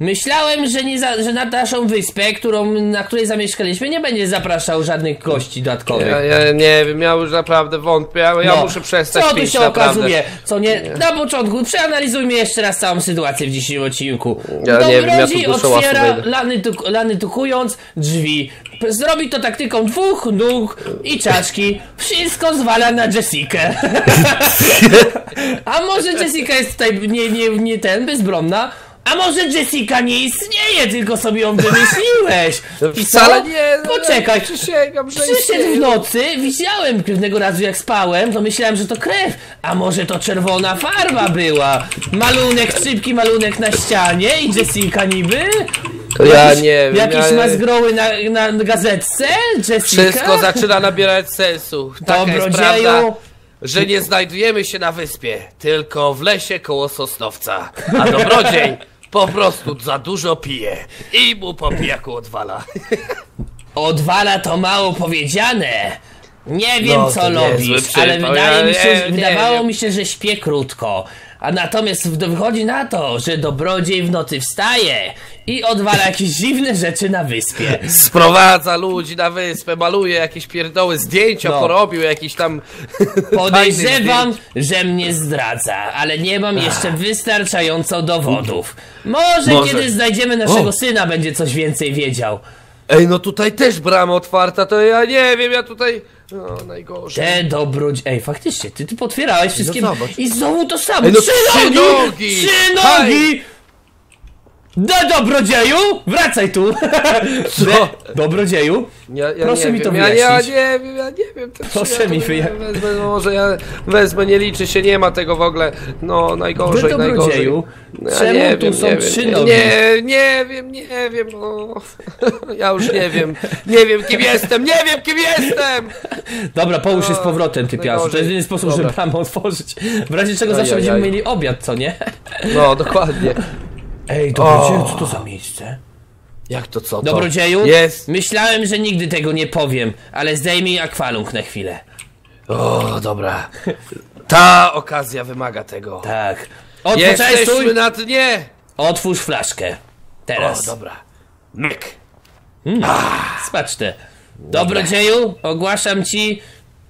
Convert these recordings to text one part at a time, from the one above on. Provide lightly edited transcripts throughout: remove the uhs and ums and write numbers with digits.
Myślałem, że na naszą wyspę, na której zamieszkaliśmy, nie będzie zapraszał żadnych gości dodatkowych. Ja nie wiem, ja już naprawdę wątpię, ale ja muszę przestać pić. Co tu się okazuje? Co nie? Na początku przeanalizujmy jeszcze raz całą sytuację w dzisiejszym odcinku. Dobrodziej otwiera, lanytukując drzwi. Zrobi to taktyką dwóch nóg i czaszki. Wszystko zwala na Jessikę. A może Jessica jest tutaj bezbronna? A może Jessica nie istnieje, tylko sobie ją wymyśliłeś? I wcale nie. Poczekaj, przyszedł w nocy, widziałem pewnego razu jak spałem, to myślałem, że to krew. A może to czerwona farba była? Malunek, szybki malunek na ścianie i Jessica niby? Ja nie wiem. Jakiś mazgroły na gazetce? Jessica? Wszystko zaczyna nabierać sensu. Taka jest prawda, że nie znajdujemy się na wyspie, tylko w lesie koło Sosnowca. A Dobrodziej po prostu za dużo pije i mu po pijaku odwala. Odwala to mało powiedziane. Nie wiem co robisz, ale wydawało mi się, że śpię krótko. A natomiast wychodzi na to, że Dobrodziej w nocy wstaje i odwala jakieś dziwne rzeczy na wyspie. Sprowadza ludzi na wyspę, maluje jakieś pierdoły, zdjęcia porobił jakieś tam... Podejrzewam, że mnie zdradza, ale nie mam jeszcze wystarczająco dowodów. Może kiedy znajdziemy naszego syna, będzie coś więcej wiedział. Ej, no tutaj też brama otwarta, to ja nie wiem, ja tutaj... No, najgorzej. Te dobrodziej... Ej, faktycznie, ty potwierałeś wszystkim. No, i znowu to samo. Ej, no, trzy nogi! Do Dobrodzieju! Wracaj tu! Co? Dobrodzieju? Proszę mi to wyjaśnić. Ja nie wiem. Może ja wezmę, nie liczy się, nie ma tego w ogóle. No, najgorzej, Dobrodzieju? Nie wiem, no. Ja już nie wiem. Nie wiem, kim jestem, nie wiem, kim jestem! Dobra, połóż się z powrotem, ty piasu. To jest jedyny sposób, żeby bramę otworzyć. W razie czego zawsze będziemy mieli obiad, co nie? No, dokładnie. Ej, Dobrodzieju, co to za miejsce? Jak to co? Dobrodzieju? Jest! Myślałem, że nigdy tego nie powiem, ale zdejmij akwalung na chwilę. O, dobra. Ta okazja wymaga tego. Tak. Jesteśmy na dnie! Otwórz flaszkę. Teraz. O, dobra. Myk. Spaczne. Dobrodzieju, ogłaszam ci,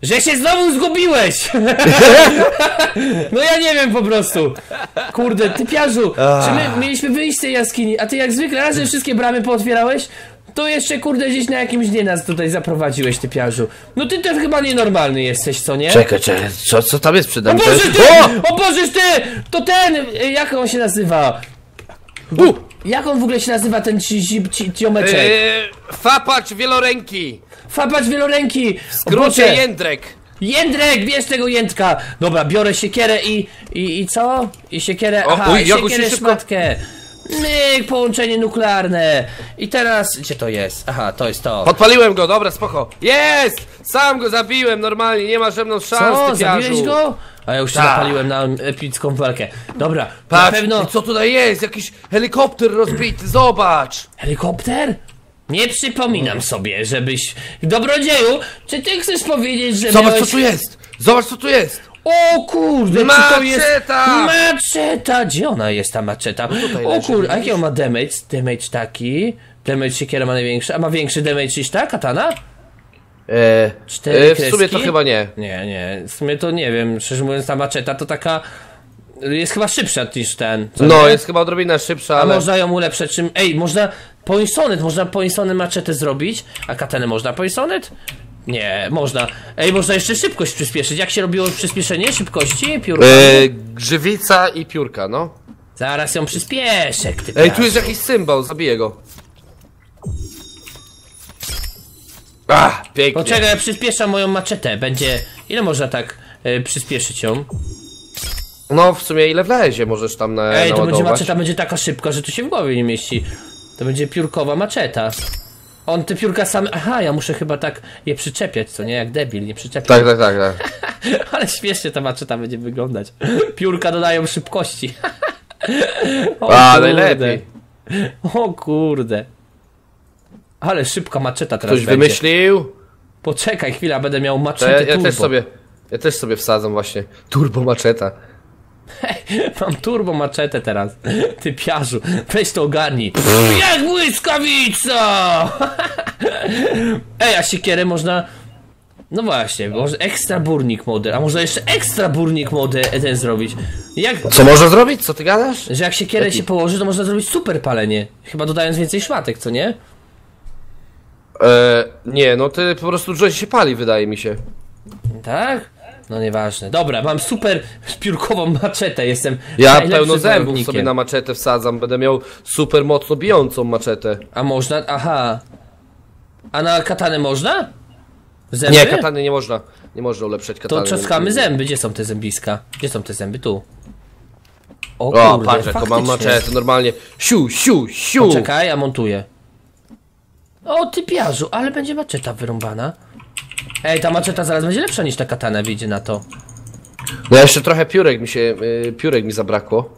że się znowu zgubiłeś! No ja nie wiem po prostu. Kurde, typiarzu, czy my mieliśmy wyjść z tej jaskini, a ty jak zwykle raz, że wszystkie bramy pootwierałeś? To jeszcze kurde gdzieś na jakimś dnie nas tutaj zaprowadziłeś, typiarzu. No ty też chyba nienormalny jesteś, co nie? Czekaj, co tam jest przed nami? O Boże, ty! O Boże, ty! To ten! Jak on się nazywa? Jak on w ogóle się nazywa, ten ciomeczek? Fapacz wieloręki! Fapacz wieloręki! W skrócie Jędrek! Jędrek! Bierz tego Jędrka! Dobra, biorę siekierę i co? I siekierę... Aha, siekierę, szmatkę! Myk, połączenie nuklearne! I teraz... Gdzie to jest? Aha, to jest to. Podpaliłem go, dobra, spoko. Jest! Sam go zabiłem normalnie, nie ma ze mną szans, co? Zabiłeś go? A ja już się zapaliłem na epicką walkę. Dobra, patrz, na pewno... co tutaj jest? Jakiś helikopter rozbity, zobacz! Helikopter? Nie przypominam sobie, żebyś... Dobrodzieju, czy ty chcesz powiedzieć, że zobacz, miałeś... co tu jest! Zobacz, co tu jest! O kurde, maczeta! To jest... Maczeta! Gdzie ona jest, ta maczeta? No o kurde, a jaki on ma damage? Damage taki... Damage siekiera ma największy... A ma większy damage niż ta katana? W sumie to chyba nie. Nie, w sumie to nie wiem, szczerze mówiąc ta maczeta to taka... Jest chyba szybsza niż ten. No, jest chyba odrobinę szybsza, ale... można ją ulepszyć czym... Ej, można... Poinsonet, można poinsonet maczetę zrobić. A katenę można poinsonet? Nie, można. Ej, można jeszcze szybkość przyspieszyć. Jak się robiło przyspieszenie szybkości? Piórka? Grzywica i piórka, no. Zaraz ją przyspieszę, ty. Ej, tu jest jakiś symbol, zabiję go. Pięknie. Poczekaj, ja przyspieszam moją maczetę, będzie... Ile można tak przyspieszyć ją? No, w sumie ile wlezie możesz tam na. Ej, to będzie maczeta, będzie taka szybka, że tu się w głowie nie mieści. To będzie piórkowa maczeta. On te piórka same... Aha, ja muszę chyba tak je przyczepiać, co nie? Jak debil, nie przyczepiać. Tak. Ale śmiesznie ta maczeta będzie wyglądać. Piórka dodają szybkości. Najlepiej. O kurde. Ale szybka maczeta teraz będzie. Ktoś wymyślił? Poczekaj chwilę, będę miał maczetę turbo. Ja też sobie wsadzam właśnie. Turbo maczeta. Mam turbo maczetę teraz. Ty piarzu, weź to ogarnij. Jak błyskawica! Ej, a siekierę można... No właśnie, może ekstra burnik mody, a może jeszcze ekstra burnik mody ten zrobić. Jak... Co można zrobić? Co ty gadasz? Że jak siekierę się położy, to można zrobić super palenie. Chyba dodając więcej szmatek, co nie? Nie, no ty po prostu dużo się pali, wydaje mi się. Tak? No nieważne. Dobra, mam super piórkową maczetę, jestem. Ja pełno zębów sobie na maczetę wsadzam, będę miał super mocno bijącą maczetę. A można? Aha. A na katanę można? Zęby? Nie, katany nie można. Nie można ulepszać katany. To trzaskamy zęby, gdzie są te zębiska? Gdzie są te zęby? Tu. O kurde, patrz, to mam maczetę normalnie. Siu, siu, siu. Poczekaj, ja montuję. O ty piarzu, ale będzie maczeta wyrąbana. Ej, ta maczeta zaraz będzie lepsza niż ta katana, wyjdzie na to. No jeszcze trochę piórek mi się, piórek mi zabrakło.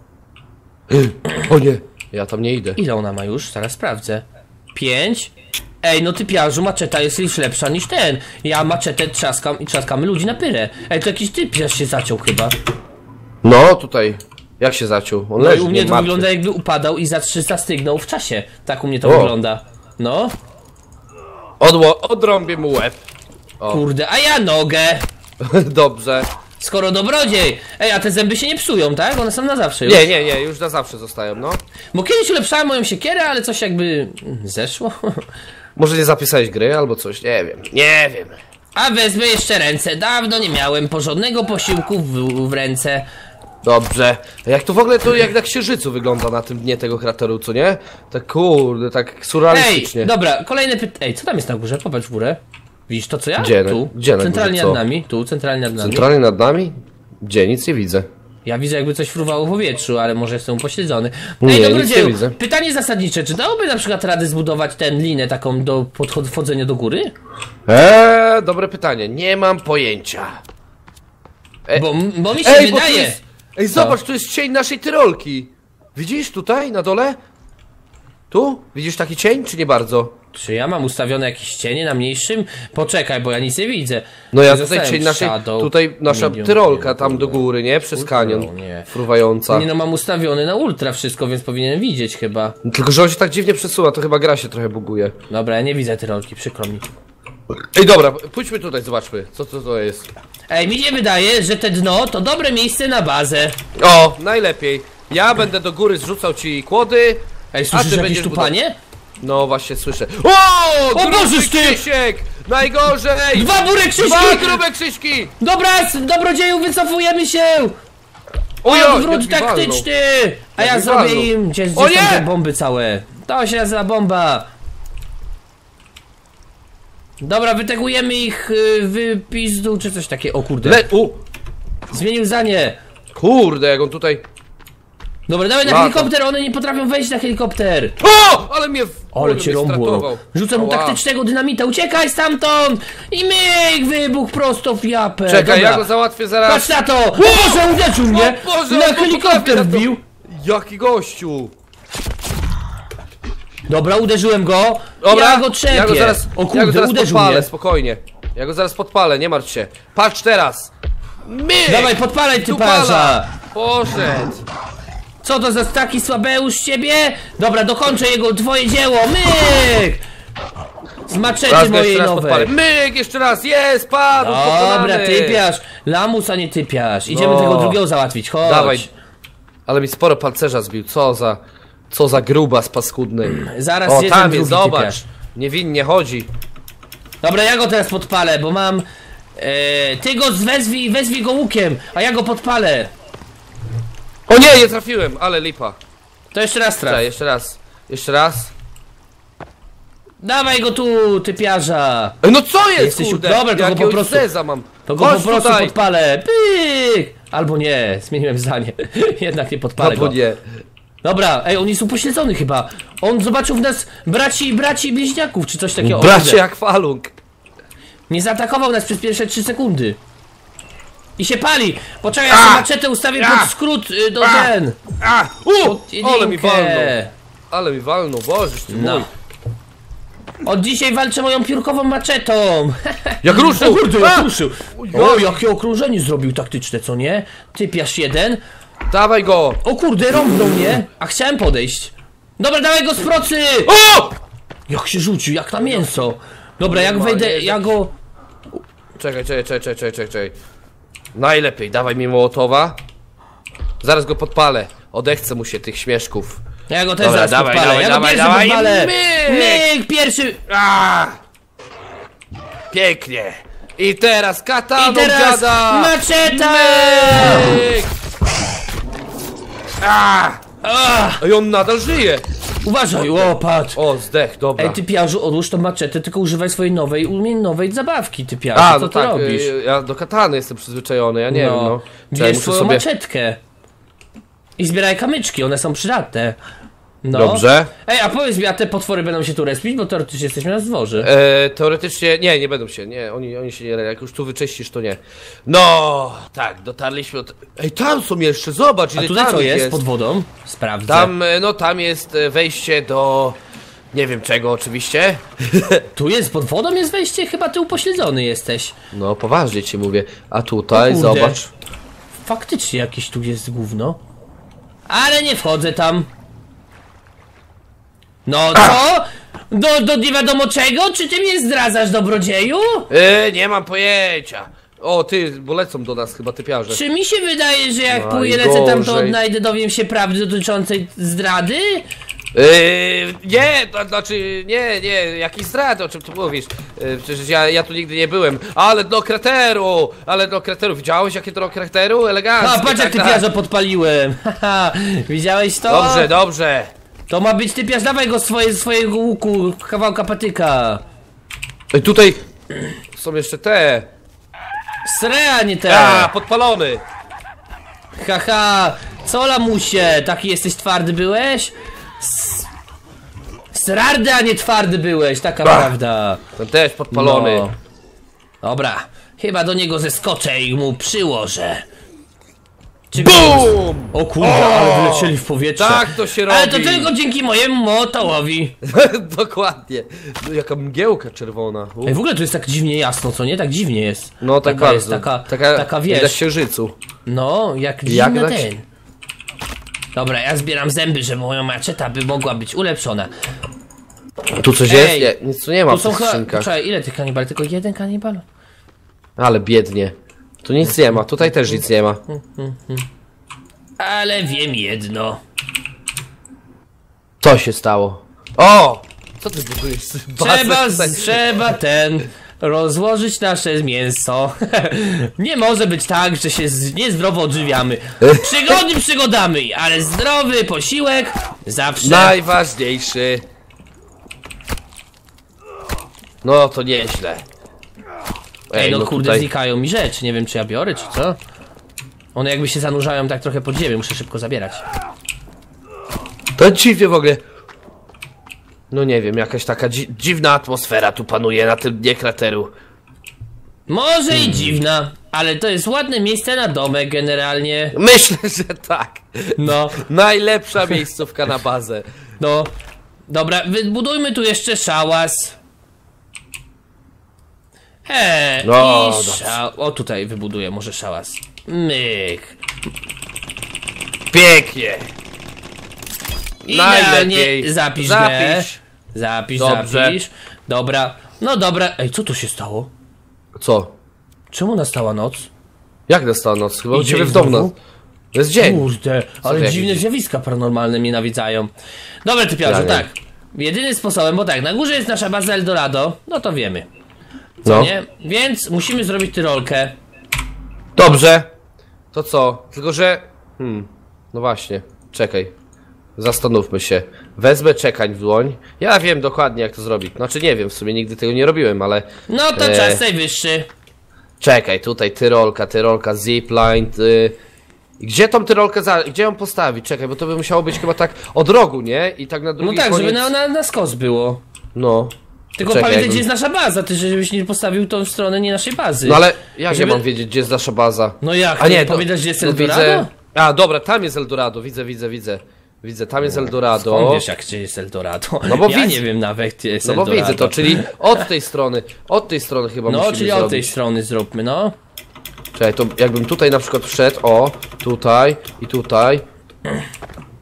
O nie, ja tam nie idę. Ile ona ma już? Zaraz sprawdzę. 5? Ej, no ty piarzu, maczeta jest już lepsza niż ten. Ja maczetę trzaskam i trzaskamy ludzi na pyrę. Ej, to jakiś typ się zaciął chyba. No tutaj, jak się zaciął? On leży, no i u mnie to wygląda jakby upadał i zastygnął w czasie. Tak u mnie to wygląda. No. Odrąbię mu łeb. O. Kurde, a ja nogę. Dobrze. Skoro dobrodziej. Ej, a te zęby się nie psują, tak? One są na zawsze już. Nie, już na zawsze zostają, no. Bo kiedyś ulepszałem moją siekierę, ale coś jakby... zeszło. Może nie zapisałeś gry albo coś, nie wiem. Nie wiem. A wezmę jeszcze ręce. Dawno nie miałem porządnego posiłku w ręce. Dobrze. Jak to w ogóle, to jak na księżycu wygląda na tym dnie tego krateru, co nie? Tak kurde, tak surrealistycznie. Ej, dobra, kolejne pytanie. Ej, co tam jest na górze? Popatrz w górę. Widzisz to, co ja? Gdzie, tu, gdzie centralnie nad nami, tu, centralnie nad nami. Centralnie nad nami? Gdzie? Nic nie widzę. Ja widzę, jakby coś fruwało w powietrzu, ale może jestem upośledzony. Ej, nie, dobrodzieju, nie widzę. Pytanie zasadnicze, czy dałoby na przykład radę zbudować tę linę taką do wchodzenia do góry? Dobre pytanie, nie mam pojęcia. Bo mi się wydaje... Ej, zobacz, tu jest cień naszej tyrolki. Widzisz tutaj, na dole? Tu? Widzisz taki cień, czy nie bardzo? Czy ja mam ustawione jakieś cienie na mniejszym? Poczekaj, bo ja nic nie widzę. No ja tutaj cień naszej, tutaj nasza tyrolka tam do góry, nie? Przez kanion fruwająca. Nie no, mam ustawiony na ultra wszystko, więc powinienem widzieć chyba. No, tylko że on się tak dziwnie przesuwa, to chyba gra się trochę buguje. Dobra, ja nie widzę tyrolki, przykro mi. Ej, dobra, pójdźmy tutaj, zobaczmy, co to jest. Ej, mi się wydaje, że te dno to dobre miejsce na bazę. O, najlepiej. Ja będę do góry zrzucał ci kłody. Ej, słyszysz jakieś tupanie? No właśnie słyszę. O Boże, Krzysiek! Najgorzej! Dwa burek Krzyśki! Dwa grube Krzyśki! Dobra, dobrodzieju, wycofujemy się! Odwrót taktyczny! A ja zrobię im... Gdzie są te bomby całe? To się nazywa bomba! Dobra, wytegujemy ich wypizdu czy coś takiego. O kurde. Zmienił zdanie. Kurde, jak on tutaj... Dobra, dawaj na helikopter, one nie potrafią wejść na helikopter. O! Ale mnie... Ale cię rąbło. Rzucę mu taktycznego dynamita, uciekaj stamtąd! I myk wybuch prosto w japę. Czekaj, ja go załatwię zaraz. Patrz na to! O Boże, uderzył mnie! Na helikopter wbił! Jaki gościu! Dobra, uderzyłem go. Dobra, ja go trzepię. Ja go zaraz podpalę, spokojnie. Ja go zaraz podpalę, nie martw się. Patrz teraz. Dawaj, podpalaj ty parza. Poszedł. Co to za taki słabeusz z ciebie? Dobra, dokończę jego dwoje dzieło. Myk! Z maczety mojej nowej. Myk, jeszcze raz, jest, padł. Dobra, typiasz. Lamus, a nie typiasz. Idziemy tego drugiego załatwić, chodź. Dawaj. Ale mi sporo pancerza zbił, co za gruba z paskudnej. Zaraz o, tam jest, zobacz. Typiarz. Niewinnie chodzi. Dobra, ja go teraz podpalę, bo mam... ty go wezwij go łukiem, a ja go podpalę. O nie, nie trafiłem, ale lipa. To jeszcze raz traf. Cześć, jeszcze raz. Dawaj go tu, typiarza. No co jest, jesteś, kurde? Dobra, to go po prostu... To go po prostu podpalę. Pyk! Albo nie, zmieniłem zdanie. Jednak nie podpalę go. Nie. Dobra, ej, on jest upośledzony chyba. On zobaczył w nas braci i bliźniaków, czy coś takiego. Braci jak falung. Nie zaatakował nas przez pierwsze 3 sekundy. I się pali! Poczekaj, ja sobie maczetę ustawię pod skrót do ten! Ale mi walną, Boże, ty mój. Od dzisiaj walczę moją piórkową maczetą! Jak ruszył! O kurde, jak ruszył! O, jakie okrążenie zrobił taktyczne, co nie? Typiarz jeden. Dawaj go! O kurde, rąbnął mnie! A chciałem podejść. Dobra, dawaj go z procy! O! Jak się rzucił, jak na mięso. Dobra, jak wejdę, ja go... Czekaj. Najlepiej, dawaj mi mołotowa. Zaraz go podpalę. Odechcę mu się tych śmieszków. Ja go też dobra, zaraz dawaj, podpalę. Ja go podpalę. Myk, pierwszy! Aaa! Pięknie. I teraz kataną gada! Maczeta! I on nadal żyje! Uważaj, łopad! O, zdech, dobra. Ej, typiarzu, odłóż tą maczetę, tylko używaj swojej nowej zabawki, typiarzu. A, co ty tak robisz? Ja do katany jestem przyzwyczajony, ja nie wiem, no. Bierz swoją maczetkę. I zbieraj kamyczki, one są przydatne. No. Dobrze. Ej, a powiedz mi, a te potwory będą się tu respić, bo teoretycznie jesteśmy na zdworze. Teoretycznie nie będą się, nie, oni się nie, jak już tu wyczyścisz, to nie. No, tak, dotarliśmy od... Ej, tam są jeszcze, zobacz, ile tutaj tam co jest pod wodą? Sprawdzę. Tam, no, tam jest wejście do... nie wiem czego, oczywiście. Tu jest, pod wodą jest wejście? Chyba ty upośledzony jesteś. No, poważnie ci mówię. A tutaj, zobacz. Faktycznie jakieś tu jest gówno. Ale nie wchodzę tam. No co? Do nie wiadomo czego? Czy ty mnie zdradzasz, dobrodzieju? Nie mam pojęcia. O ty, bo lecą do nas chyba typiarze. Czy mi się wydaje, że jak pójdę lecę tam, to odnajdę, dowiem się prawdy dotyczącej zdrady? Nie, to znaczy, nie, jakiś zdrady, o czym ty mówisz? Przecież ja tu nigdy nie byłem. Ale dno krateru! Ale dno krateru, widziałeś jakie dno krateru? Elegancko. A patrz jak typiarze podpaliłem. Widziałeś to? Dobrze, dobrze. To ma być typiarz, dawaj go swojego łuku, kawałka patyka. Ej, tutaj są jeszcze te. Sre, a nie te. A, podpalony. Haha, co lamusie, taki jesteś twardy byłeś? Srardy, a nie twardy byłeś, taka prawda. Ten też podpalony. No. Dobra, chyba do niego zeskoczę i mu przyłożę. BUM! O kurwa, ale wlecieli w powietrze. Tak to się robi. Ale to tylko dzięki mojemu motołowi. Dokładnie. No, jaka mgiełka czerwona. Ej, w ogóle tu jest tak dziwnie jasno, co nie? Tak dziwnie jest. No tak bardzo. Jest, taka wiesz. Jak księżycu. No, jak dziwny ten. Dobra, ja zbieram zęby, żeby moja maczeta by mogła być ulepszona. Tu coś jest? Nie, nic tu nie ma. Tu są chyba... ile tych kanibali? Tylko jeden kanibal? Ale biednie. Tu nic nie ma, tutaj też nic nie ma. Ale wiem jedno. Co się stało? O! Co ty budujesz? Trzeba rozłożyć nasze mięso. Nie może być tak, że się niezdrowo odżywiamy. Przygody przygodamy, ale zdrowy posiłek zawsze najważniejszy. No to nieźle. Ej, no kurde, tutaj znikają mi rzeczy, nie wiem czy ja biorę, czy co? One jakby się zanurzają tak trochę pod ziemię, muszę szybko zabierać. To dziwnie w ogóle. No nie wiem, jakaś taka dziwna atmosfera tu panuje na tym dnie krateru. Może i dziwna, ale to jest ładne miejsce na domek generalnie. Myślę, że tak. No. Najlepsza miejscówka na bazę. No. Dobra, wybudujmy tu jeszcze szałas. No, o tutaj wybuduję może szałas. Myk. Pięknie. Najlepiej. Zapisz. Dobra. No dobra. Ej, co tu się stało? Co? Czemu nastała noc? Jak nastała noc? Chyba u ciebie w domu. To jest dzień. Kurde, ale dziwne zjawiska paranormalne mnie nawiedzają. Dobra typiarze, tak. Jedynym sposobem, bo tak, na górze jest nasza baza Eldorado. No to wiemy. No. Nie? Więc musimy zrobić tyrolkę. Dobrze. To co? Tylko, że... no właśnie. Czekaj. Zastanówmy się. Wezmę czekań w dłoń. Ja wiem dokładnie jak to zrobić. Znaczy nie wiem, w sumie nigdy tego nie robiłem, ale... No to czas najwyższy. Czekaj, tutaj tyrolka, zipline... Gdzie tą tyrolkę gdzie ją postawić? Czekaj, bo to by musiało być chyba tak od rogu, nie? I tak na drugi koniec... żeby na skos było. No. Tylko czekaj, pamiętaj, gdzie jest nasza baza, ty żebyś nie postawił tą stronę nie naszej bazy. No ale jak ja mam wiedzieć, gdzie jest nasza baza? No jak, nie pamiętasz, gdzie jest Eldorado? Widzę. A dobra, tam jest Eldorado, widzę, tam jest Eldorado. Skąd wiesz, gdzie jest Eldorado? No bo ja nie wiem nawet, gdzie jest Eldorado. No bo widzę to, czyli od tej strony chyba musimy zrobić. No, czyli od tej strony zróbmy, no. Czekaj, to jakbym tutaj na przykład wszedł, o, tutaj i tutaj.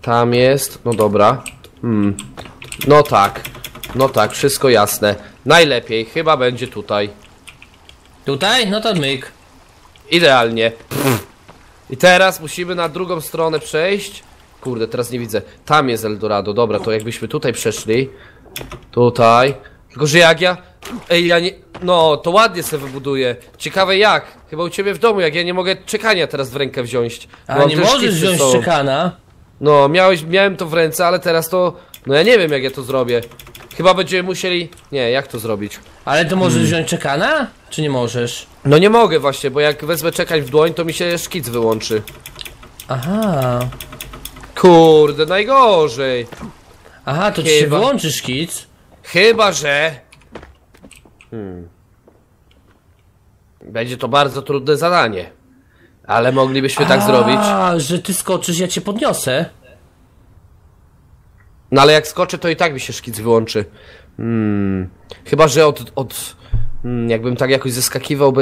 Tam jest, no dobra. No tak. No tak, wszystko jasne. Najlepiej, chyba będzie tutaj. Tutaj? No to myk. Idealnie. Pff. I teraz musimy na drugą stronę przejść. Kurde, teraz nie widzę. Tam jest Eldorado, dobra, to jakbyśmy tutaj przeszli. Tutaj. Tylko, że jak ja... Ej, ja nie... No, to ładnie sobie wybuduję. Ciekawe jak. Chyba u ciebie w domu, jak ja nie mogę czekania teraz w rękę wziąć. A nie możesz wziąć czekana? No, miałem to w ręce, ale teraz to... No ja nie wiem, jak ja to zrobię. Chyba będziemy musieli... Nie, jak to zrobić? Ale to możesz wziąć czekana? Czy nie możesz? No nie mogę właśnie, bo jak wezmę czekać w dłoń, to mi się szkic wyłączy. Aha. Kurde, najgorzej. Aha, to chyba... ci się wyłączy szkic? Chyba, że... Będzie to bardzo trudne zadanie. Ale moglibyśmy tak zrobić. A, że ty skoczysz, ja cię podniosę. No ale jak skoczę, to i tak mi się szkic wyłączy. Chyba, że jakbym tak jakoś zeskakiwał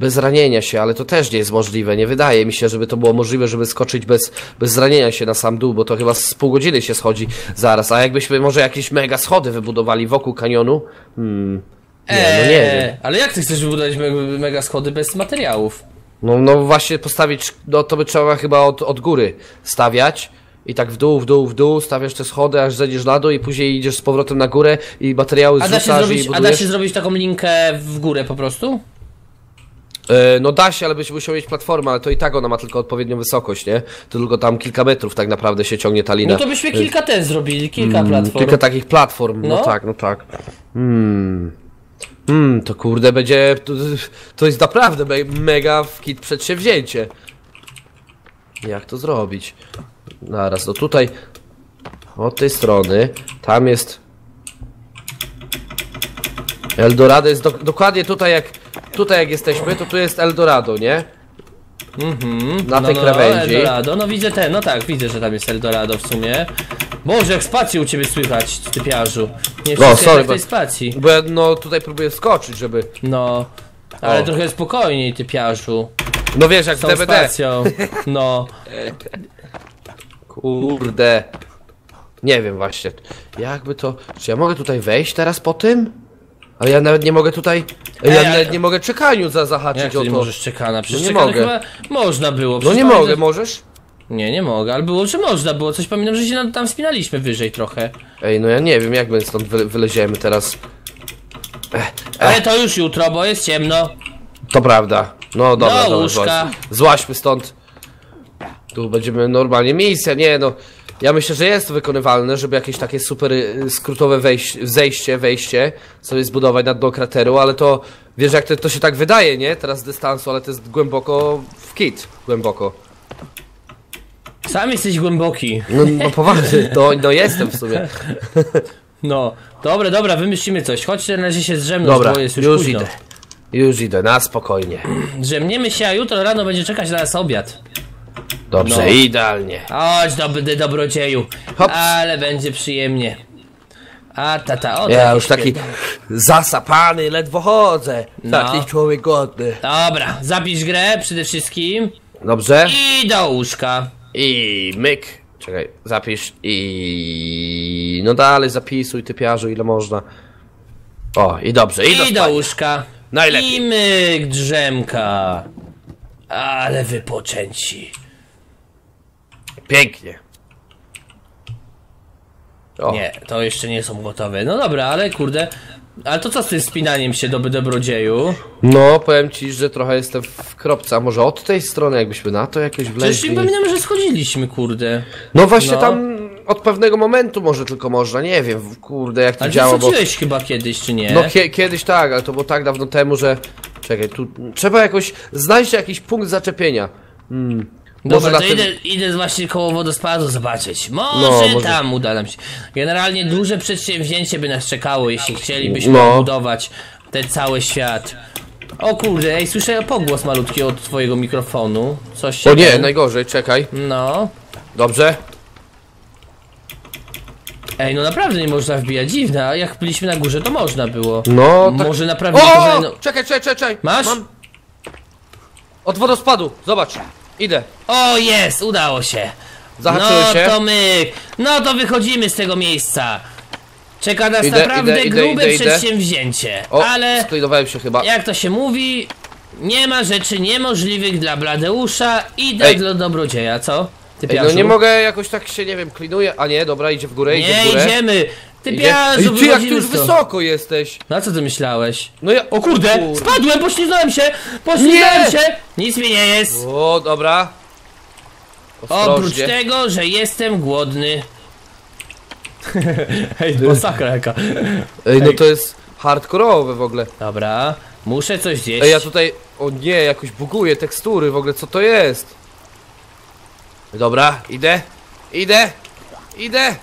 bez ranienia się, ale to też nie jest możliwe. Nie wydaje mi się, żeby to było możliwe, żeby skoczyć bez ranienia się na sam dół, bo to chyba z pół godziny się schodzi zaraz. A jakbyśmy może jakieś mega schody wybudowali wokół kanionu? Nie, no nie wiem. Ale jak ty chcesz wybudować mega schody bez materiałów? No właśnie postawić, no to by trzeba chyba od góry stawiać. I tak w dół, stawiasz te schody, aż zejdziesz na dół i później idziesz z powrotem na górę i materiały zrzucasz i budujesz. A da się zrobić taką linkę w górę po prostu? No da się, ale byś musiał mieć platformę, ale to i tak ona ma tylko odpowiednią wysokość, nie? To tylko tam kilka metrów tak naprawdę się ciągnie ta lina. No to byśmy kilka ten zrobili, kilka platform. Kilka takich platform, no tak. To kurde będzie... To jest naprawdę mega w kit przedsięwzięcie. Jak to zrobić? Naraz, no tutaj od tej strony, tam jest Eldorado, jest dokładnie tutaj jak jesteśmy, to tu jest Eldorado, nie? Na tej krawędzi. Eldorado, no widzę ten, no tak, widzę, że tam jest Eldorado w sumie. Boże, jak spacji u ciebie słychać, typiarzu. Nie w tej spacji. Bo ja, no tutaj próbuję skoczyć, żeby... No, ale trochę spokojniej, typiarzu. No wiesz, jak w DVD. Spacją. No. Kurde. Nie wiem właśnie. Jakby to... Czy ja mogę tutaj wejść teraz po tym? Ale ja nawet nie mogę tutaj... Ja nawet nie mogę czekaniu zahaczyć o to. Nie możesz czekana? Przecież nie mogę. Chyba można było. Przecież no nie mogę, możesz? Nie mogę, ale było, że można było. Coś pamiętam, że się tam wspinaliśmy wyżej trochę. Ej, no ja nie wiem, jak my stąd wyleziemy teraz. Ale to już jutro, bo jest ciemno. To prawda. No dobra, łóżka. Złaźmy stąd. Tu będziemy normalnie miejsce, nie no. Ja myślę, że jest to wykonywalne, żeby jakieś takie super skrótowe wejście sobie zbudować na dno krateru, ale to, wiesz jak to się tak wydaje, nie? Teraz z dystansu, ale to jest głęboko w kit, głęboko. Sam jesteś głęboki. No poważnie, no jestem w sumie. No, dobra, wymyślimy coś, chodźcie na razie się zdrzemnąć, bo jest już późno. Już idę, na spokojnie. Drzemniemy się, a jutro rano będzie czekać na nas obiad. Dobrze, no. Idealnie. Chodź, dobrodzieju. Hops. Ale będzie przyjemnie. A tata, ja już taki zasapany, ledwo chodzę. Taki człowiek godny. Dobra, zapisz grę przede wszystkim. Dobrze. I do łóżka. I myk. Czekaj, zapisz i... No dalej zapisuj, typiarzu, ile można. O, i dobrze, i do łóżka. Najlepiej. I myk, drzemka. Ale wypoczęci. Pięknie. O. Nie, to jeszcze nie są gotowe. No dobra, ale kurde. Ale to co z tym spinaniem się, dobrodzieju? No, powiem ci, że trochę jestem w kropce. A może od tej strony jakbyśmy na to jakieś wleźli? Przecież nie pamiętam, że schodziliśmy, kurde. No właśnie tam od pewnego momentu może tylko można, nie wiem, kurde, jak to działa. Ale schodziłeś chyba kiedyś, czy nie? No kiedyś tak, ale to było tak dawno temu, że... Czekaj, tu trzeba jakoś znaleźć jakiś punkt zaczepienia. Dobra, może to tym... idę właśnie koło wodospadu zobaczyć. Może tam uda nam się. Generalnie duże przedsięwzięcie by nas czekało, jeśli chcielibyśmy budować ten cały świat. O kurde, ej, słyszę pogłos malutki od twojego mikrofonu. Coś się... O nie, najgorzej, czekaj. No. Dobrze. Ej, no naprawdę nie można wbijać, dziwne, a jak byliśmy na górze, to można było. No, tak... Może naprawdę... O! Czekaj. Masz? Mam... Od wodospadu, zobacz. Idę. O, jest, udało się. Zahaczyły się. No to my. No to wychodzimy z tego miejsca. Czeka nas naprawdę grube przedsięwzięcie. O, ale sklejnowałem się chyba. Jak to się mówi, nie ma rzeczy niemożliwych dla Bladeusza i dla Dobrodzieja, co? Typiarzu? Ej, no nie mogę, jakoś tak się, nie wiem, klinuję. A nie, dobra, idzie w górę, idzie w górę. Nie, idziemy. Typiarzu, ej, ty, jak ty już wysoko jesteś. No co ty myślałeś? No ja, o kurde, spadłem, poślizgnąłem się. Poślizgnąłem się. Nic mi nie jest. O, dobra. Ostrożnie. Oprócz tego, że jestem głodny. Hej, masakra jaka. Ej, no to jest hardkorowe w ogóle. Dobra, muszę coś zjeść. Ej, ja tutaj, o nie, jakoś buguję tekstury w ogóle, co to jest? Dobra, idę, idę, idę.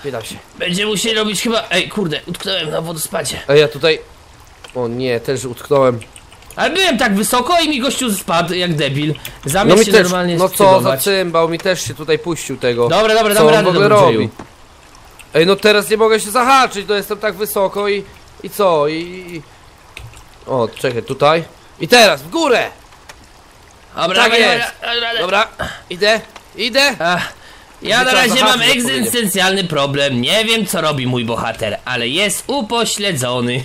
Spytam się. Będziemy musieli robić chyba, ej kurde, utknąłem na wodospadzie. Ej, ja tutaj, o nie, też utknąłem. Ale byłem tak wysoko i mi gościu spadł jak debil. Zamiast no się też, normalnie no co za cymbał, mi też się tutaj puścił tego. Dobra, dobra, co on w ogóle robi? Ej, no teraz nie mogę się zahaczyć, no jestem tak wysoko i co? O, czekaj, tutaj. I teraz, w górę! Dobra, tak jest. Dobra, idę, idę. Ach, ja na razie mam egzystencjalny problem. Nie wiem, co robi mój bohater, ale jest upośledzony.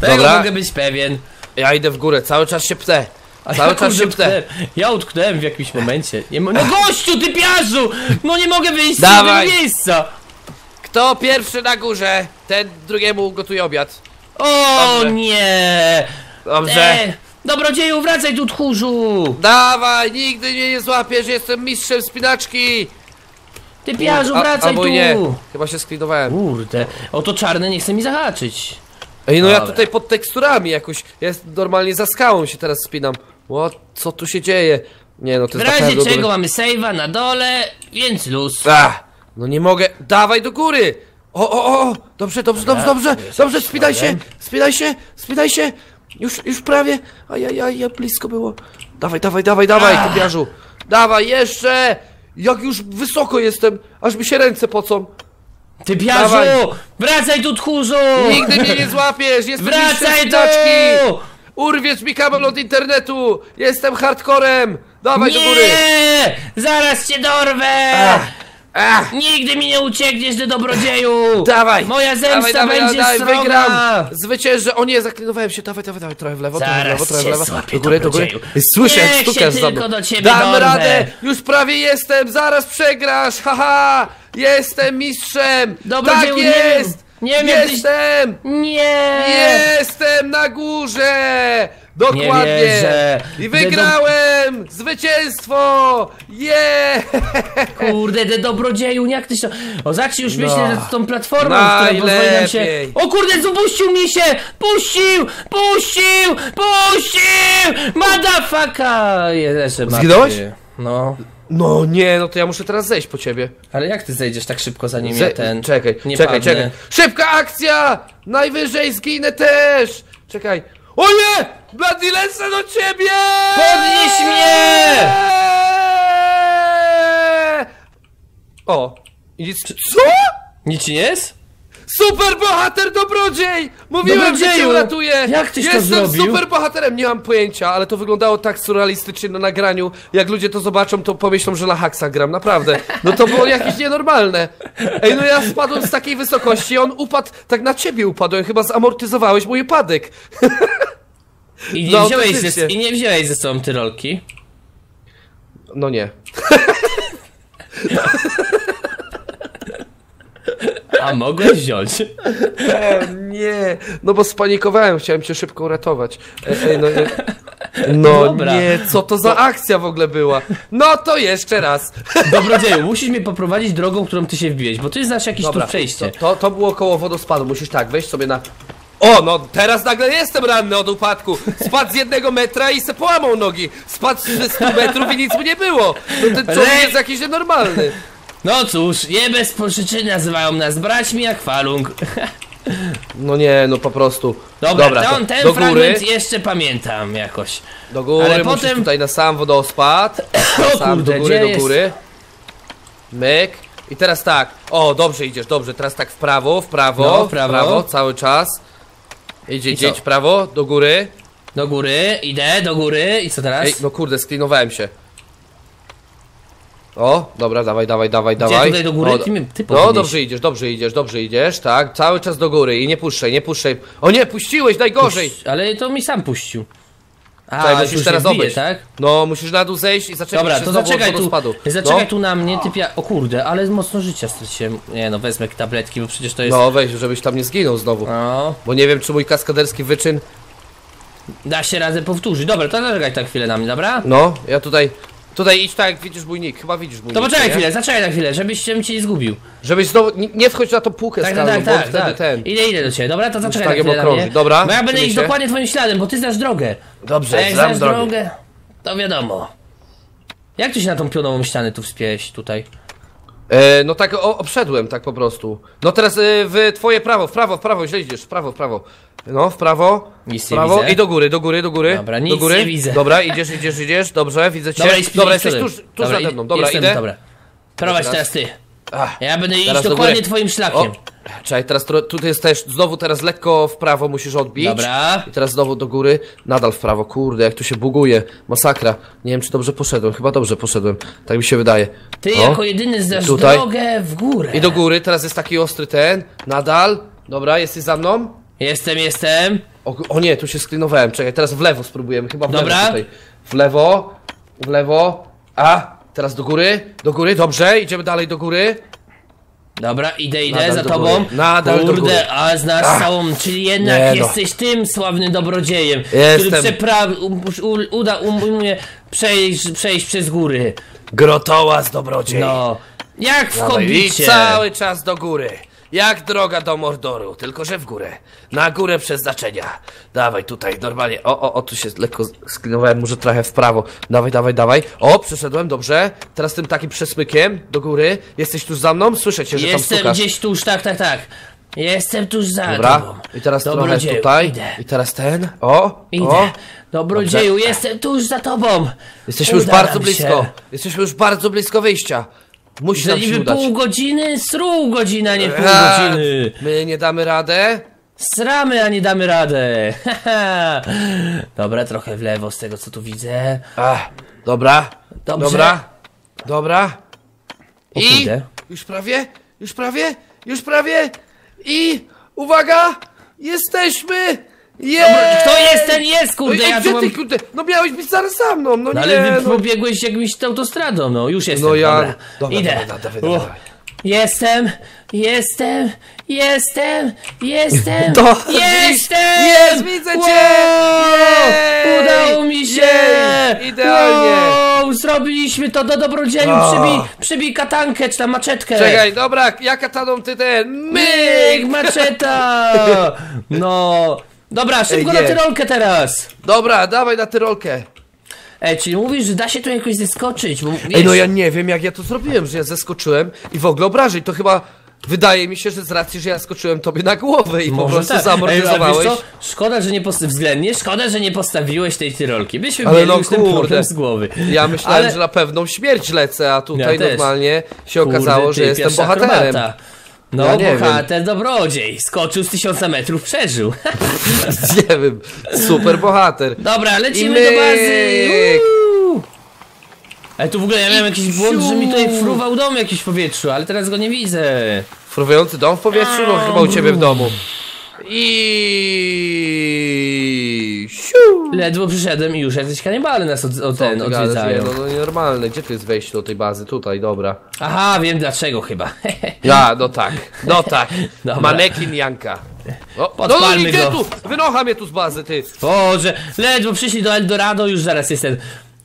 Tego dobra. Mogę być pewien. Ja idę w górę, cały czas się pnę. Cały czas się pnę. Ja utknąłem w jakimś momencie. No gościu, typiarzu! No nie mogę wyjść z tego miejsca. Kto pierwszy na górze, ten drugiemu gotuje obiad. O dobrze. Nie! Dobrze. Dobrodzieju, wracaj tu, tchórzu! Dawaj, nigdy mnie nie złapiesz, jestem mistrzem spinaczki! Typiarzu, wracaj tu! Nie. Chyba się sklidowałem. Kurde, oto czarne nie chce mi zahaczyć. Ej, no dobra. Ja tutaj pod teksturami jakoś, ja normalnie za skałą się teraz wspinam. O, co tu się dzieje? Nie, no to jest w razie czego góry. Mamy save'a na dole, więc luz. No nie mogę, dawaj do góry! O, dobrze, dobrze, dobra, dobrze, spinaj się! Już prawie, ajajaj, blisko było. Dawaj, typiarzu. Dawaj, jeszcze! Jak już wysoko jestem, aż mi się ręce pocą. Typiarzu! Wracaj tu, tchórzu! Nigdy mnie nie złapiesz! Jestem wracaj tu! Urwiesz mi kabel od internetu! Jestem hardcorem! Dawaj do góry! Nie! Zaraz cię dorwę! Nigdy mi nie uciekniesz, ty dobrodzieju! Dawaj! Moja zemsta będzie sroga! Wygram! Zwyciężę! O nie, zaklinowałem się! Dawaj, trochę w lewo, zaraz do góry, Słyszę, jak stukasz za mną! Dam radę! Już prawie jestem! Zaraz przegrasz! Haha! Jestem mistrzem! Dobrodzieju, tak jest! Nie jestem! Nie! Jestem na górze! Dokładnie! I wygrałem! Zwycięstwo! Kurde, dobrodzieju, jak ty się... O, zacznij już myśleć nad tą platformą, która pozwoli nam się... O kurde, zupuścił mi się! Puścił! Madafaka! Zginąłeś? No. No nie, no to ja muszę teraz zejść po ciebie. Ale jak ty zejdziesz tak szybko zanim ja ten... Czekaj. Szybka akcja! Najwyżej zginę też! Czekaj. O nie! Bloody lecę do ciebie! Podnieś mnie! O. Co? Nic ci nie jest? Super bohater dobrodziej! Mówiłem, że cię uratuję! Jak tyś to zrobił? Jestem super bohaterem, nie mam pojęcia, ale to wyglądało tak surrealistycznie na nagraniu. Jak ludzie to zobaczą, to pomyślą, że na haksa gram, naprawdę. No to było jakieś nienormalne. Ej, no ja spadłem z takiej wysokości, on upadł, tak na ciebie upadłem, chyba zamortyzowałeś mój upadek. I nie wziąłeś ze sobą tyrolki? No nie. A mogłeś wziąć? Nie, no bo spanikowałem, chciałem cię szybko uratować. No nie, co to za akcja w ogóle była? No to jeszcze raz. Dobrodzieju, musisz mnie poprowadzić drogą, którą ty się wbiłeś, bo ty znasz jakiś tu przejście. To było koło wodospadu, musisz tak, wejść sobie na... O, no teraz nagle jestem ranny od upadku. Spadł z 1 metra i se połamał nogi. Spadł z 100 metrów i nic mu nie było. No ten człowiek jest jakiś nienormalny. No cóż, nie bez przyczyny nazywają nas braćmi jak falung. No nie, no po prostu. Dobra, ten fragment jeszcze pamiętam jakoś. Do góry, ale potem tutaj na sam wodospad. Do góry. Myk. I teraz tak. O, dobrze idziesz, dobrze. Teraz tak w prawo, cały czas. Idź w prawo, do góry. Do góry, idę, do góry i co teraz? Ej, no kurde, sklinowałem się. O, dobra, dawaj, dawaj, dawaj, dawaj. Tutaj do góry? O, ty dobrze idziesz, tak, cały czas do góry i nie puszczaj, nie puszczaj. O nie, puściłeś, najgorzej! Ale to mi sam puścił. A, tak, musisz teraz obejść, tak? No, musisz na dół zejść i zaczekać. Dobra, to zaczekaj tu, zaczekaj tu na mnie, typia. O kurde, ale mocno życia straciłem. Nie no, wezmę tabletki, bo przecież to jest... No, weź, żebyś tam nie zginął znowu. No. Bo nie wiem, czy mój kaskaderski wyczyn... Da się razem powtórzyć. Dobra, to zaczekaj tak chwilę na mnie, dobra? No, ja tutaj... Tutaj idź tak, widzisz mój nick, chyba widzisz mój nick. To poczekaj chwilę, zaczekaj na chwilę, żebyś cię nie zgubił. Żebyś znowu, nie wchodź na tą półkę z kamerą, bo wtedy ten... Idę do ciebie, dobra? To zaczekaj na chwilę na mnie. Dobra, bo ja będę iść dokładnie twoim śladem, bo ty znasz drogę. Dobrze, znasz drogę, to wiadomo. Jak ty się na tą pionową ścianę tu wspiąłeś tutaj? No tak obszedłem, tak po prostu. No teraz w twoje prawo, w prawo, źle idziesz, w prawo. No, w prawo, i do góry. Dobra, nic nie widzę. Dobra, idziesz, dobrze, widzę cię. Dobra, jesteś tuż nade mną, dobra, idę. Dobra, prowadź teraz ty. Ja będę iść dokładnie twoim szlakiem. Czekaj, teraz tutaj jest też, znowu teraz lekko w prawo musisz odbić. Dobra. I teraz znowu do góry, nadal w prawo, kurde, jak tu się buguje, masakra. Nie wiem, czy dobrze poszedłem, chyba dobrze poszedłem, tak mi się wydaje. Ty jako jedyny znasz drogę w górę. I do góry, teraz jest taki ostry ten, nadal, dobra, jesteś za mną? Jestem. O nie, tu się sklinowałem, czekaj, teraz w lewo spróbujemy, chyba w lewo tutaj. W lewo, a, teraz do góry, dobrze, idziemy dalej do góry. Dobra, idę za tobą. Nadal do góry. Kurde, a znasz całą, czyli jednak jesteś tym sławnym dobrodziejem, który umie przejść przez góry. Grotoła z dobrodziej. No, jak w Hobbicie. I cały czas do góry. Jak droga do Mordoru, tylko że w górę. Na górę przeznaczenia. Dawaj tutaj, normalnie. O, tu się lekko sklinowałem, może trochę w prawo. Dawaj. O, przeszedłem, dobrze. Teraz tym takim przesmykiem do góry. Jesteś tuż za mną? Słyszę cię, że tam stukasz. Jestem gdzieś tuż, tak. Jestem tuż za tobą. I teraz trochę tutaj. Idę. I teraz ten. Idę. Dobrodzieju, dobrze. Jestem tuż za tobą. Jesteśmy już bardzo blisko. Jesteśmy już bardzo blisko wyjścia. Musi nam się udać. Pół godziny, godzina, nie pół godziny. My nie damy radę? Sramy, a nie damy radę. Dobra, trochę w lewo z tego, co tu widzę. Dobra. Dobrze. Dobra. I już prawie. I uwaga, jesteśmy. Kto jest, ten jest, kurde, no ja tu mam... Kurde, no miałeś być zaraz za mną, no nie, ale pobiegłeś jakimś autostradą, no już jestem, no ja... Dobra, idę. Dobra. Jestem. Jest, widzę cię! Wow, udało mi się! Idealnie! Wow, zrobiliśmy to, do dobrodzieju, przybij katankę czy tam maczetkę. Czekaj, dobra, ja kataną, ty ten... Myk, maczeta! No... Dobra, szybko na tyrolkę teraz! Dobra, dawaj na tyrolkę! Ej, czyli mówisz, że da się tu jakoś zeskoczyć? Bo wiesz... Ej, no ja nie wiem, jak ja to zrobiłem, że ja zeskoczyłem i w ogóle obrażeń, to chyba... Wydaje mi się, że z racji, że ja skoczyłem tobie na głowę i po prostu zamortyzowałeś. Szkoda, że nie postawiłeś tej tyrolki. Byśmy mieli już ten problem z głowy. Ja myślałem, że na pewną śmierć lecę, a tutaj normalnie się okazało, że jestem bohaterem. No ja bohater, dobrodziej, skoczył z 1000 metrów, przeżył. Nie wiem, super bohater. Dobra, lecimy do bazy. Ale tu w ogóle ja miałem jakiś błąd, że mi tutaj fruwał dom jakiś w powietrzu, ale teraz go nie widzę. Fruwający dom w powietrzu? No chyba u ciebie w domu. Ledwo przyszedłem i już jakieś kanibale nas odwiedzają. No nienormalne, gdzie tu jest wejście do tej bazy? Tutaj, dobra. Aha, wiem dlaczego chyba. Ja, no tak. Manekin Janka. Podpalmy go. Tu, wynocha mnie tu z bazy, ty. Boże, ledwo przyszli do Eldorado, już zaraz jestem.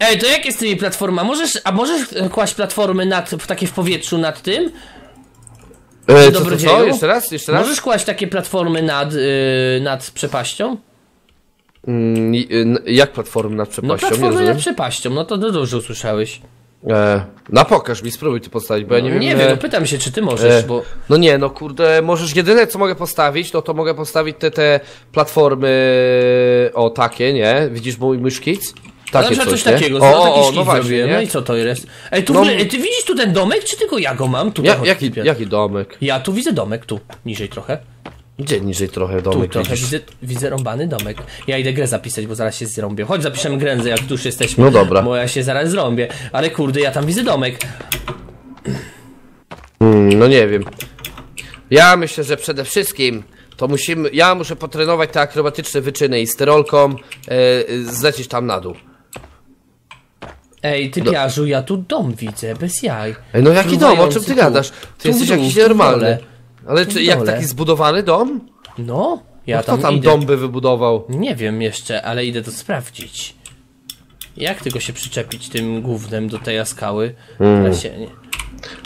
Ej, to jak jest z tymi platformami? Możesz kłaść platformy takie w powietrzu nad tym? Co? Jeszcze raz? Możesz kłaść takie platformy nad przepaścią? Jak platformy nad przepaścią? No platformy nad przepaścią, no to dobrze usłyszałeś. No pokaż mi, spróbuj ty postawić, bo ja nie wiem. Nie wiem, no pytam się, czy ty możesz, bo... No nie, no kurde, możesz, jedyne co mogę postawić, no to mogę postawić te platformy... O, takie, nie? Widzisz mój szkic? Takie coś takiego, no właśnie, no i co to jest? Ej, tu w ogóle, ty widzisz tu ten domek, czy tylko ja go mam? Jaki domek? Ja tu widzę domek, tu, niżej trochę. Idzie niżej trochę domek. Tu trochę widzę rąbany domek. Ja idę grę zapisać, bo zaraz się zrąbię. Chodź, zapiszemy grę, jak tu już jesteśmy. No dobra. Bo ja się zaraz zrąbię. Ale kurde, ja tam widzę domek. No nie wiem. Ja myślę, że przede wszystkim to musimy... Ja muszę potrenować te akrobatyczne wyczyny i sterolką zlecieć tam na dół. Ej, ty piarzu, ja tu dom widzę, bez jaj. Ej, no jaki dom? O czym ty gadasz? Ty jesteś jakiś normalny. Ale czy jak taki zbudowany dom? No, ja no kto tam idę. Dom by wybudował? Nie wiem jeszcze, ale idę to sprawdzić. Jak tylko się przyczepić tym gównem do tej skały?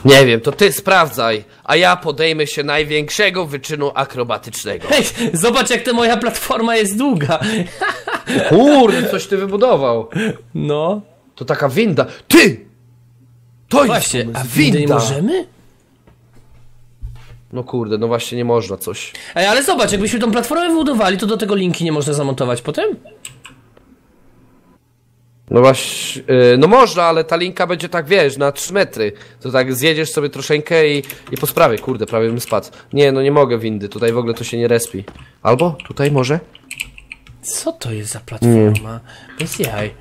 Nie wiem, to ty sprawdzaj, a ja podejmę się największego wyczynu akrobatycznego. Hej, zobacz jak ta moja platforma jest długa. Kurde, coś ty wybudował. No. To taka winda. Ty! To właśnie, jest pomysł. A winda nie możemy? No kurde, no właśnie nie można coś. Ej, ale zobacz, jakbyśmy tą platformę wybudowali, to do tego linki nie można zamontować potem? No właśnie, no można, ale ta linka będzie tak, wiesz, na 3 metry. To tak zjedziesz sobie troszeczkę i po sprawie, kurde, prawie bym spadł. Nie, no nie mogę windy, tutaj w ogóle to się nie respi. Albo tutaj może? Co to jest za platforma? Bez jaj.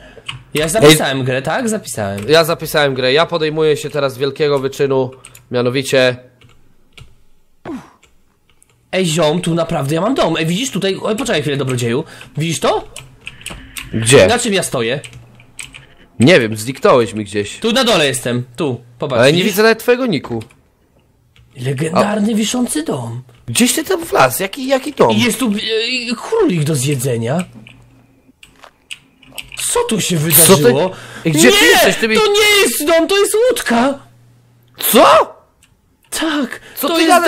Ja zapisałem grę, tak? Zapisałem. Ja zapisałem grę, ja podejmuję się teraz wielkiego wyczynu, mianowicie... Ej, ziom, tu naprawdę ja mam dom. Ej, widzisz tutaj... Oj, poczekaj chwilę, Dobrodzieju. Widzisz to? Gdzie? Na czym ja stoję? Nie wiem, zniknąłeś mi gdzieś. Tu na dole jestem, tu, popatrz. Ale nie widzę nawet twojego niku. Legendarny wiszący dom. Gdzieś ty tam w las, jaki dom? I jest tu królik do zjedzenia. Co tu się wydarzyło? Ty? Gdzie nie, ty jesteś? Ty mi... to nie jest dom, to jest łódka. Co? Tak, co to ty jest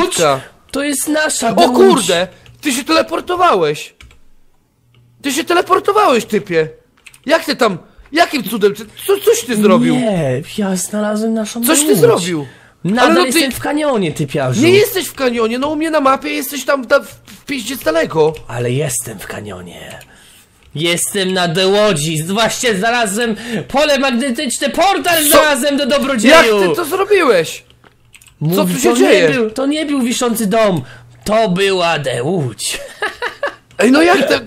łódka? To jest nasza łódź. O kurde, ty się teleportowałeś. Ty się teleportowałeś, typie. Jak ty tam, jakim cudem, coś ty zrobił? Nie, ja znalazłem naszą łódź. Coś ty zrobił? Nadal no jestem w kanionie, typiarzu. Nie jesteś w kanionie, no u mnie na mapie jesteś tam w piździe daleko. Ale jestem w kanionie. Jestem na dołodzi, właśnie znalazłem pole magnetyczne, portal znalazłem do Dobrodzieju. Jak ty to zrobiłeś? Co tu się dzieje? To nie był wiszący dom, to była łódź. Ej, no jak te,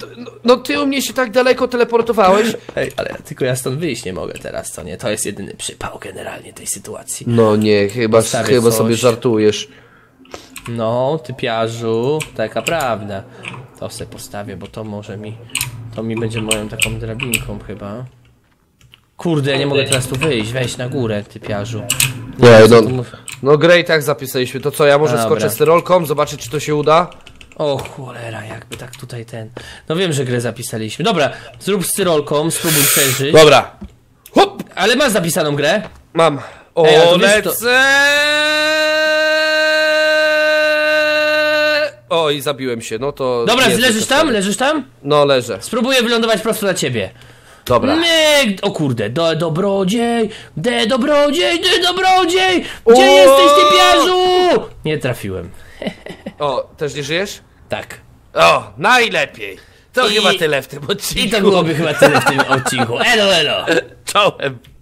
no ty u mnie się tak daleko teleportowałeś. Ej, ale tylko ja stąd wyjść nie mogę teraz, co nie? To jest jedyny przypał generalnie tej sytuacji. No nie, chyba sobie żartujesz. No, typiarzu, taka prawda. To se postawię, bo to może mi... To mi będzie moją taką drabinką chyba. Kurde, ja nie mogę teraz tu wyjść, weź na górę, typiarzu. Nie, no grę i tak zapisaliśmy, to co, ja może skoczę z rolką, zobaczę czy to się uda? O cholera, jakby tak tutaj ten... No wiem, że grę zapisaliśmy. Dobra, zrób z rolką, spróbuj przeżyć. Dobra. Hop! Ale masz zapisaną grę? Mam. O, ej, to lecę! O, i zabiłem się, no to... Dobra, leżysz tam? Leżysz tam? No, leżę. Spróbuję wylądować prosto na ciebie. Dobra. Myk! O kurde, Dobrodziej! Dobrodziej! Dobrodziej! Gdzie jesteś, typiarzu? Nie trafiłem. O, też nie żyjesz? Tak. O, najlepiej! To chyba tyle w tym odcinku. I to byłoby chyba tyle w tym odcinku. Elo, elo! Czołem!